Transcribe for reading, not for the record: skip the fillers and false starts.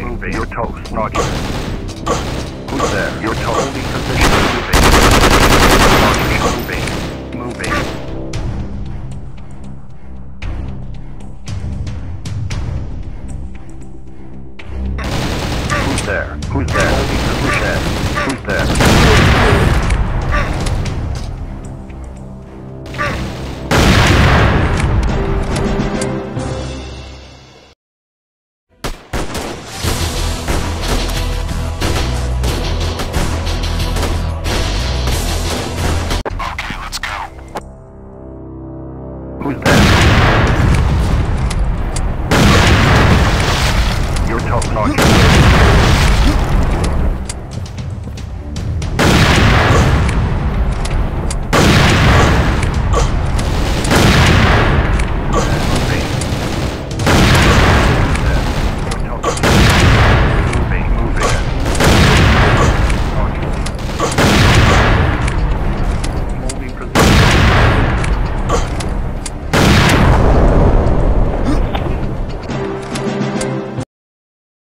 moving. Moving. Your toes knocking. Who's there? Your toe holding position. Moving. Moving. Moving. Who's there? Who's there? Who's there? Who's there?